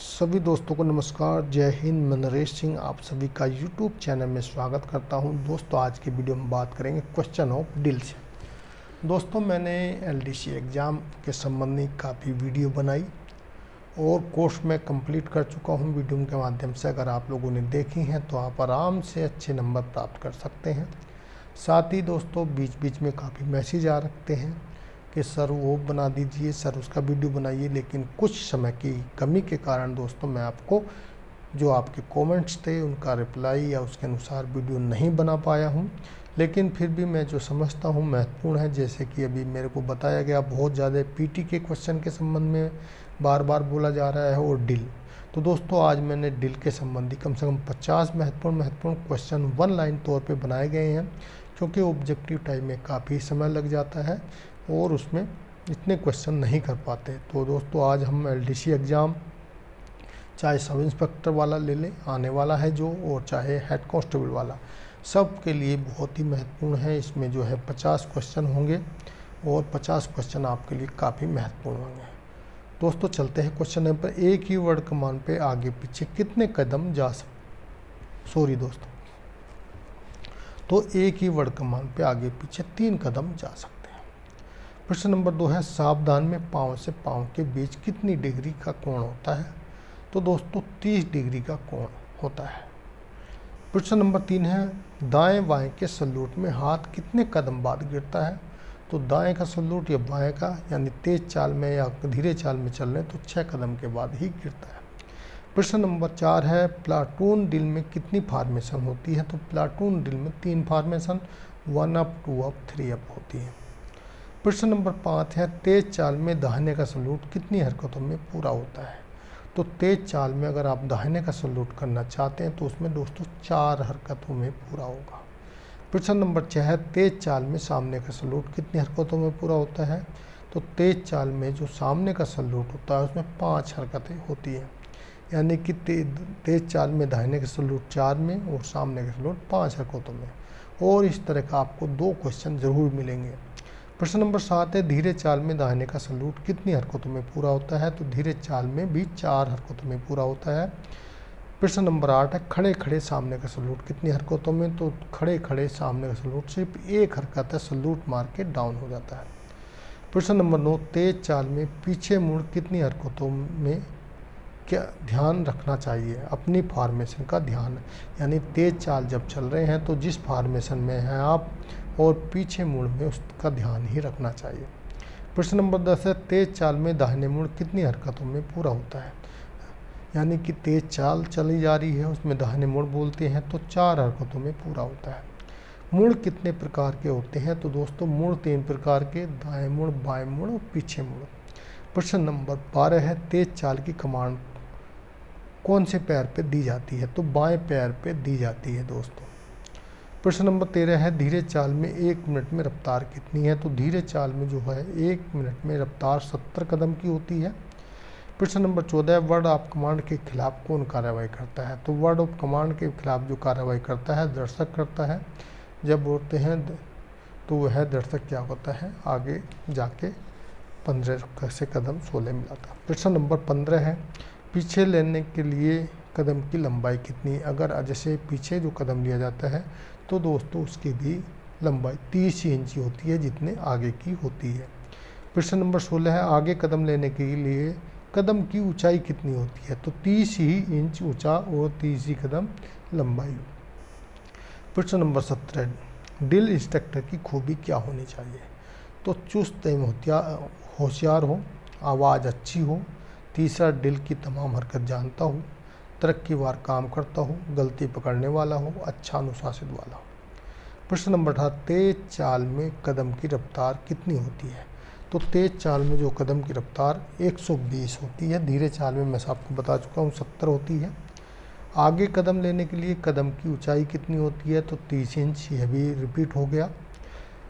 सभी दोस्तों को नमस्कार, जय हिंद। मनरेश सिंह आप सभी का YouTube चैनल में स्वागत करता हूं। दोस्तों आज के वीडियो में बात करेंगे क्वेश्चन ऑफ डील से। दोस्तों मैंने LDC एग्ज़ाम के संबंधी काफ़ी वीडियो बनाई और कोर्स में कंप्लीट कर चुका हूं। वीडियो के माध्यम से अगर आप लोगों ने देखी हैं तो आप आराम से अच्छे नंबर प्राप्त कर सकते हैं। साथ ही दोस्तों बीच बीच में काफ़ी मैसेज आ रखते हैं कि सर वो बना दीजिए, सर उसका वीडियो बनाइए, लेकिन कुछ समय की कमी के कारण दोस्तों मैं आपको जो आपके कमेंट्स थे उनका रिप्लाई या उसके अनुसार वीडियो नहीं बना पाया हूं। लेकिन फिर भी मैं जो समझता हूं महत्वपूर्ण है, जैसे कि अभी मेरे को बताया गया बहुत ज़्यादा पीटी के क्वेश्चन के संबंध में बार बार बोला जा रहा है और डील। तो दोस्तों आज मैंने डील के संबंधी कम से कम 50 महत्वपूर्ण क्वेश्चन वन लाइन तौर पे बनाए गए हैं, क्योंकि ऑब्जेक्टिव टाइप में काफ़ी समय लग जाता है और उसमें इतने क्वेश्चन नहीं कर पाते। तो दोस्तों आज हम LDC एग्ज़ाम चाहे सब इंस्पेक्टर वाला ले लें आने वाला है जो, और चाहे हेड कांस्टेबल वाला, सब के लिए बहुत ही महत्वपूर्ण है। इसमें जो है 50 क्वेश्चन होंगे और 50 क्वेश्चन आपके लिए काफ़ी महत्वपूर्ण होंगे। दोस्तों चलते हैं क्वेश्चन नंबर एक ही वर्ड कमान पे आगे पीछे कितने कदम जा सकते, एक ही वर्ड कमान पे आगे पीछे 3 कदम जा सकते। प्रश्न नंबर 2 है सावधान में पाँव से पाँव के बीच कितनी डिग्री का कोण होता है? तो दोस्तों 30 डिग्री का कोण होता है। प्रश्न नंबर 3 है दाएं बाएं के सल्यूट में हाथ कितने कदम बाद गिरता है? तो दाएं का सल्यूट या बाएं का यानी तेज चाल में या धीरे चाल में चल रहे तो 6 कदम के बाद ही गिरता है। प्रश्न नंबर 4 है प्लाटून डील में कितनी फार्मेशन होती है? तो प्लाटून डील में 3 फार्मेशन 1 अप 2 अप 3 अप होती है। प्रश्न नंबर 5 है तेज चाल में दाहिने का सल्यूट कितनी हरकतों में पूरा होता है? तो तेज चाल में अगर आप दाहिने का सल्यूट करना चाहते हैं तो उसमें दोस्तों 4 हरकतों में पूरा होगा। प्रश्न नंबर 6 है तेज चाल में सामने का सल्यूट कितनी हरकतों में पूरा होता है? तो तेज चाल में जो सामने का सल्यूट होता है उसमें 5 हरकतें होती हैं, यानी कि तेज चाल में दाहिने का सल्यूट 4 में और सामने का सल्यूट 5 हरकतों में। और इस तरह का आपको 2 क्वेश्चन ज़रूर मिलेंगे। प्रश्न नंबर 7 है धीरे चाल में दाहिने का सल्यूट कितनी हरकतों में पूरा होता है? तो धीरे चाल में भी 4 हरकतों में पूरा होता है। प्रश्न नंबर 8 है खड़े खड़े सामने का सल्यूट कितनी हरकतों में? तो खड़े खड़े सामने का सल्यूट सिर्फ 1 हरकत है, सल्यूट मार के डाउन हो जाता है। प्रश्न नंबर 9 तेज चाल में पीछे मुड़ कितनी हरकतों में क्या ध्यान रखना चाहिए? अपनी फार्मेशन का ध्यान, यानी तेज चाल जब चल रहे हैं तो जिस फार्मेशन में हैं आप और पीछे मुड़ में उसका ध्यान ही रखना चाहिए। प्रश्न नंबर 10 है तेज चाल में दाहिने मुड़ कितनी हरकतों में पूरा होता है? यानी कि तेज चाल चली जा रही है उसमें दाहिने मुड़ बोलते हैं तो 4 हरकतों में पूरा होता है। मुड़ कितने प्रकार के होते हैं? तो दोस्तों मुड़ 3 प्रकार के, दाएं मुड़, बाएं मुड़ और पीछे मुड़। प्रश्न नंबर 12 है तेज चाल की कमांड कौन से पैर पे दी जाती है? तो बाएं पैर पे दी जाती है दोस्तों। प्रश्न नंबर 13 है धीरे चाल में 1 मिनट में रफ्तार कितनी है? तो धीरे चाल में जो है 1 मिनट में रफ्तार 70 कदम की होती है। प्रश्न नंबर 14 वर्ड ऑफ कमांड के खिलाफ कौन कार्रवाई करता है? तो वर्ड ऑफ कमांड के खिलाफ जो कार्रवाई करता है दर्शक करता है। जब बोलते हैं तो वह दर्शक क्या होता है आगे जाके 15 से कदम 16 मिलाता है। प्रश्न नंबर 15 है पीछे लेने के लिए कदम की लंबाई कितनी? अगर जैसे पीछे जो कदम लिया जाता है तो दोस्तों उसकी भी लंबाई 30 इंच होती है जितने आगे की होती है। प्रश्न नंबर 16 है आगे कदम लेने के लिए कदम की ऊंचाई कितनी होती है? तो 30 ही इंच ऊंचा और 30 ही कदम लंबाई। प्रश्न नंबर 17 डील इंस्ट्रक्टर की खूबी क्या होनी चाहिए? तो चुस्त एवं होशियार हो, आवाज़ अच्छी हो, तीसरा डील की तमाम हरकत जानता हो, तरक्कीवार काम करता हो, गलती पकड़ने वाला हो, अच्छा अनुशासित वाला हो। प्रश्न नंबर 18 तेज चाल में कदम की रफ्तार कितनी होती है? तो तेज चाल में जो कदम की रफ्तार 120 होती है, धीरे चाल में मैं आपको बता चुका हूँ 70 होती है। आगे कदम लेने के लिए कदम की ऊंचाई कितनी होती है? तो 30 इंच, यह भी रिपीट हो गया।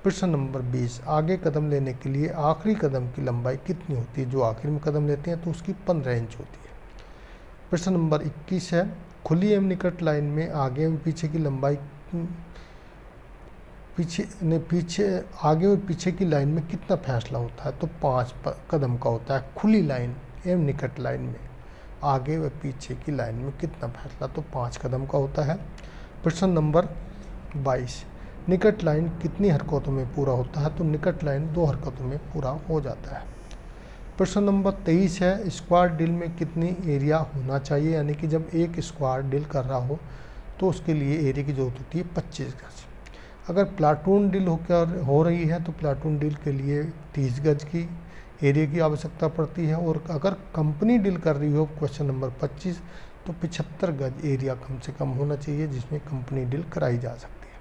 प्रश्न नंबर 20 आगे कदम लेने के लिए आखिरी कदम की लंबाई कितनी होती है? जो आखिर में कदम लेते हैं तो उसकी 15 इंच होती है। प्रश्न नंबर 21 है खुली एवं निकट लाइन में आगे और पीछे की लंबाई आगे और पीछे की लाइन में कितना फैसला होता है? तो 5 कदम का होता है खुली लाइन एवं निकट लाइन में। आगे व पीछे की लाइन में कितना फैसला तो 5 कदम का होता है। प्रश्न नंबर 22, निकट लाइन कितनी हरकतों में पूरा होता है? तो निकट लाइन 2 हरकतों में पूरा हो जाता है। प्रश्न नंबर 23 है, स्क्वायर डील में कितनी एरिया होना चाहिए? यानी कि जब एक स्क्वायर डील कर रहा हो तो उसके लिए एरिया की जरूरत होती है 25 गज। अगर प्लाटून डील हो रही है तो प्लाटून डील के लिए 30 गज की एरिया की आवश्यकता पड़ती है। और अगर कंपनी डील कर रही हो क्वेश्चन नंबर 25 तो 75 गज एरिया कम से कम होना चाहिए जिसमें कंपनी डील कराई जा सकती है।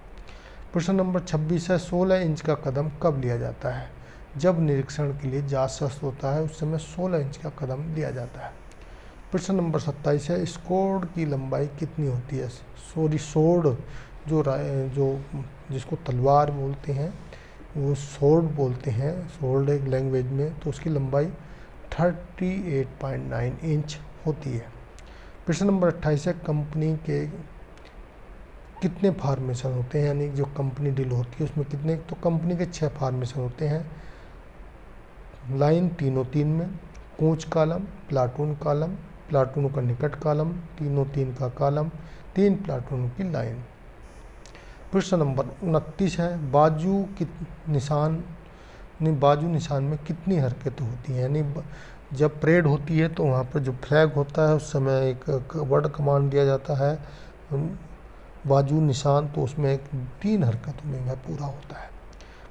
प्रश्न नंबर 26 है, 16 इंच का कदम कब लिया जाता है? जब निरीक्षण के लिए जांच स्वस्थ होता है उस समय 16 इंच का कदम लिया जाता है। प्रश्न नंबर 27 है, स्कोर्ड की लंबाई कितनी होती है? सॉरी सोर्ड जो जिसको तलवार बोलते हैं वो सोर्ड बोलते हैं, सोर्ड एक लैंग्वेज में, तो उसकी लंबाई 38.9 इंच होती है। प्रश्न नंबर 28 है, कंपनी के कितने फार्मेशन होते हैं? यानी जो कंपनी डील होती है उसमें कितने, तो कंपनी के 6 फार्मेशन होते हैं। लाइन 3 और 3 में, कोच कालम, प्लाटून का निकट कालम, 3 और 3 का कालम, 3 प्लाटून की लाइन। प्रश्न नंबर 29 है, बाजू निशान में कितनी हरकतें होती हैं? यानी जब परेड होती है तो वहाँ पर जो फ्लैग होता है उस समय एक वर्ड कमांड दिया जाता है बाजू निशान, तो उसमें एक 3 हरकतों में वह पूरा होता है।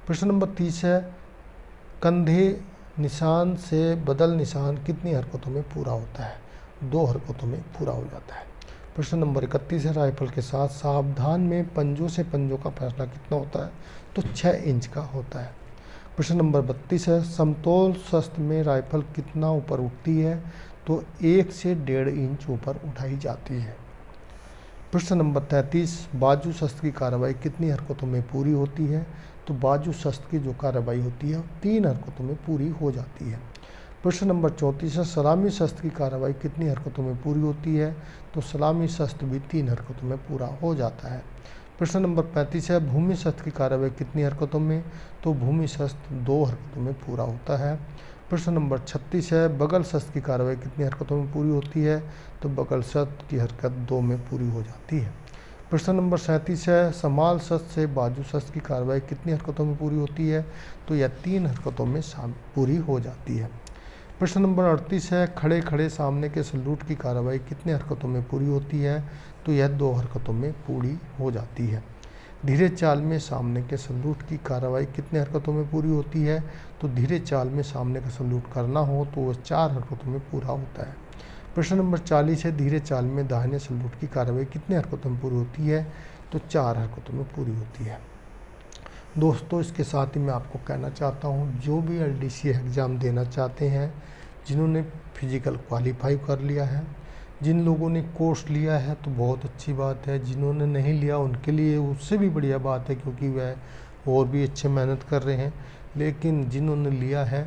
प्रश्न नंबर 30 है, कंधे निशान से बदल निशान कितनी हरकतों में पूरा होता है? 2 हरकतों में पूरा हो जाता है। प्रश्न नंबर 31 है, राइफल के साथ सावधान में पंजों से पंजों का फैसला कितना होता है? तो 6 इंच का होता है। प्रश्न नंबर 32 है, समतोल शस्त्र में राइफल कितना ऊपर उठती है? तो 1 से 1.5 इंच ऊपर उठाई जाती है। प्रश्न नंबर 33, बाजू शस्त्र की कार्रवाई कितनी हरकतों में पूरी होती है? तो बाजू शस्त्र की जो कार्रवाई होती है 3 हरकतों में पूरी हो जाती है। प्रश्न नंबर 34 है, सलामी शस्त्र की कार्रवाई कितनी हरकतों में पूरी होती है? तो सलामी शस्त्र भी 3 हरकतों में पूरा हो जाता है। प्रश्न नंबर 35 है, भूमि शस्त्र की कार्रवाई कितनी हरकतों में? तो भूमि शस्त्र 2 हरकतों में पूरा होता है। प्रश्न नंबर 36 है, बगल शस्त्र की कार्रवाई कितनी हरकतों में पूरी होती है? तो बगल शस्त्र की हरकत 2 में पूरी हो जाती है। प्रश्न नंबर 37 है, समाल शस्त्र से बाजू शस्त्र की कार्रवाई कितनी हरकतों में पूरी होती है? तो यह 3 हरकतों में पूरी हो जाती है। प्रश्न नंबर 38 है, खड़े खड़े सामने के सलूट की कार्रवाई कितनी हरकतों में पूरी होती है? तो यह 2 हरकतों में पूरी हो जाती है। धीरे चाल में सामने के सलूट की कार्रवाई कितने हरकतों में पूरी होती है? तो धीरे चाल में सामने का सलूट करना हो तो वह 4 हरकतों में पूरा होता है। प्रश्न नंबर 40 है, धीरे चाल में दाहिने सलूट की कार्रवाई कितने हरकतों में पूरी होती है? तो 4 हरकतों में पूरी होती है। दोस्तों, इसके साथ ही मैं आपको कहना चाहता हूँ, जो भी LDC एग्ज़ाम देना चाहते हैं, जिन्होंने फिजिकल क्वालिफाई कर लिया है, जिन लोगों ने कोर्स लिया है तो बहुत अच्छी बात है, जिन्होंने नहीं लिया उनके लिए उससे भी बढ़िया बात है क्योंकि वह और भी अच्छे मेहनत कर रहे हैं। लेकिन जिन्होंने लिया है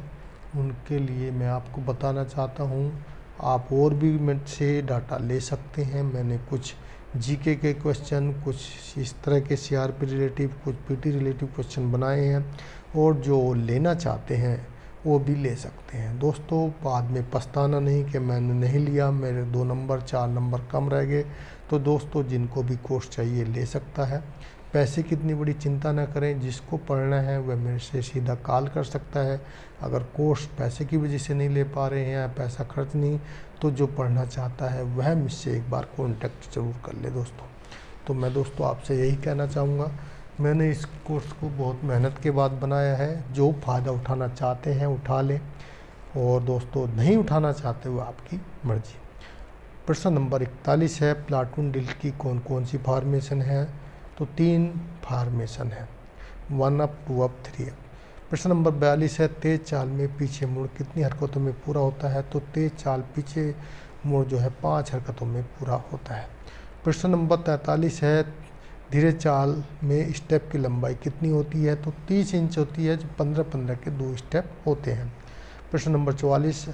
उनके लिए मैं आपको बताना चाहता हूं, आप और भी मुझसे डाटा ले सकते हैं। मैंने कुछ जीके के क्वेश्चन, कुछ इस तरह के CRP रिलेटिव, कुछ PT रिलेटिव क्वेश्चन बनाए हैं और जो लेना चाहते हैं वो भी ले सकते हैं। दोस्तों, बाद में पछताना नहीं कि मैंने नहीं लिया, मेरे 2 नंबर 4 नंबर कम रह गए। तो दोस्तों, जिनको भी कोर्स चाहिए ले सकता है, पैसे की इतनी बड़ी चिंता ना करें। जिसको पढ़ना है वह मेरे से सीधा कॉल कर सकता है। अगर कोर्स पैसे की वजह से नहीं ले पा रहे हैं या पैसा खर्च नहीं, तो जो पढ़ना चाहता है वह मुझसे एक बार कॉन्टेक्ट जरूर कर ले। दोस्तों, तो मैं दोस्तों आपसे यही कहना चाहूँगा, मैंने इस कोर्स को बहुत मेहनत के बाद बनाया है। जो फ़ायदा उठाना चाहते हैं उठा लें और दोस्तों नहीं उठाना चाहते वो आपकी मर्जी। प्रश्न नंबर 41 है, प्लाटून डील की कौन कौन सी फार्मेशन है? तो 3 फार्मेशन है, 1 अप 2 अप 3 अप। प्रश्न नंबर 42 है, तेज चाल में पीछे मुड़ कितनी हरकतों में पूरा होता है? तो तेज चाल पीछे मुड़ जो है 5 हरकतों में पूरा होता है। प्रश्न नंबर 43 है, धीरे चाल में स्टेप की लंबाई कितनी होती है? तो 30 इंच होती है, जो 15-15 के 2 स्टेप होते हैं। प्रश्न नंबर 44,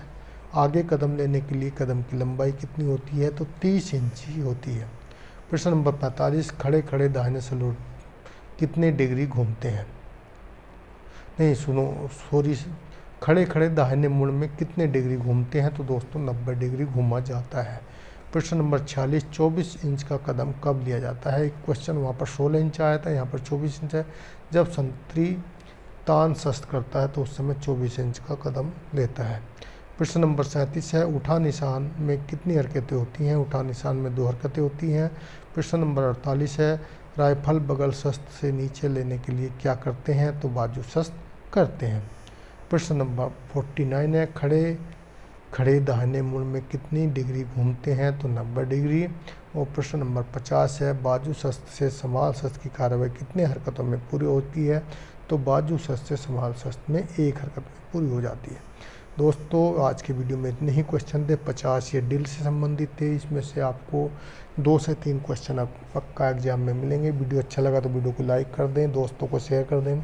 आगे कदम लेने के लिए कदम की लंबाई कितनी होती है? तो 30 इंच ही होती है। प्रश्न नंबर 45, खड़े खड़े दाहिने सलूट कितने डिग्री घूमते हैं? नहीं सुनो सॉरी खड़े खड़े दाहिने मुड़ में कितने डिग्री घूमते हैं, तो दोस्तों 90 डिग्री घूमा जाता है। प्रश्न नंबर 46, 24 इंच का कदम कब लिया जाता है? क्वेश्चन वहाँ पर 16 इंच आया था, यहाँ पर 24 इंच है। जब संतरी तान शस्त्र करता है तो उस समय 24 इंच का कदम लेता है। प्रश्न नंबर 37 है, उठा निशान में कितनी हरकतें होती हैं? उठा निशान में 2 हरकतें होती हैं। प्रश्न नंबर 48 है, राइफल बगल शस्त्र से नीचे लेने के लिए क्या करते हैं? तो बाजू शस्त्र करते हैं। प्रश्न नंबर 49 है, खड़े खड़े दाहिने मुड़ में कितनी डिग्री घूमते हैं? तो 90 डिग्री। और प्रश्न नंबर 50 है, बाजू शस्त्र से समाल शस्त्र की कार्रवाई कितने हरकतों में पूरी होती है? तो बाजू शस्त्र से समाल शस्त्र में 1 हरकत में पूरी हो जाती है। दोस्तों आज के वीडियो में इतने ही क्वेश्चन थे, 50 ये दिल से संबंधित थे। इसमें से आपको 2 से 3 क्वेश्चन आप पक्का एग्जाम में मिलेंगे। वीडियो अच्छा लगा तो वीडियो को लाइक कर दें, दोस्तों को शेयर कर दें,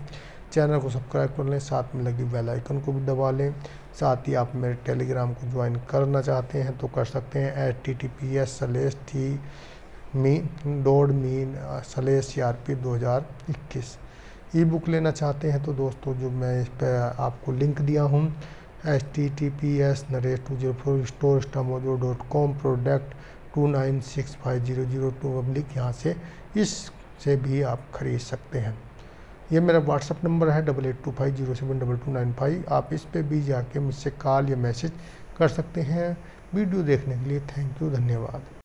चैनल को सब्सक्राइब कर लें, साथ में लगी बेल आइकन को भी दबा लें। साथ ही आप मेरे टेलीग्राम को ज्वाइन करना चाहते हैं तो कर सकते हैं https://mi.me/crp2021। ई बुक लेना चाहते हैं तो दोस्तों जो मैं इस पर आपको लिंक दिया हूँ https://204storestamojo.com product 2965002/ यहाँ से इससे भी आप खरीद सकते हैं। ये मेरा व्हाट्सअप नंबर है 8825072295। आप इस पे भी जाके मुझसे कॉल या मैसेज कर सकते हैं। वीडियो देखने के लिए थैंक यू, धन्यवाद।